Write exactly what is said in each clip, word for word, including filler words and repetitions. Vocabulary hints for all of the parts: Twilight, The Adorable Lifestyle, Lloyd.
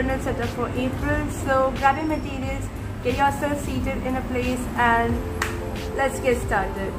journal setup for April. So grab your materials, get yourself seated in a place, and let's get started.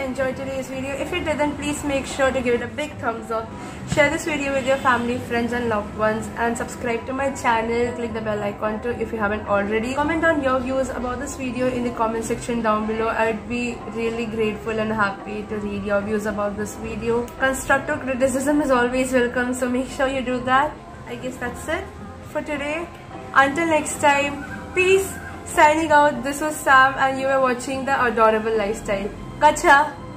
enjoyed today's video. If you didn't, please make sure to give it a big thumbs up. Share this video with your family, friends and loved ones, and subscribe to my channel. Click the bell icon too if you haven't already. Comment on your views about this video in the comment section down below. I'd be really grateful and happy to read your views about this video. Constructive criticism is always welcome, so make sure you do that. I guess that's it for today. Until next time, peace. Signing out, this was Sam and you were watching The Adorable Lifestyle. Gotcha!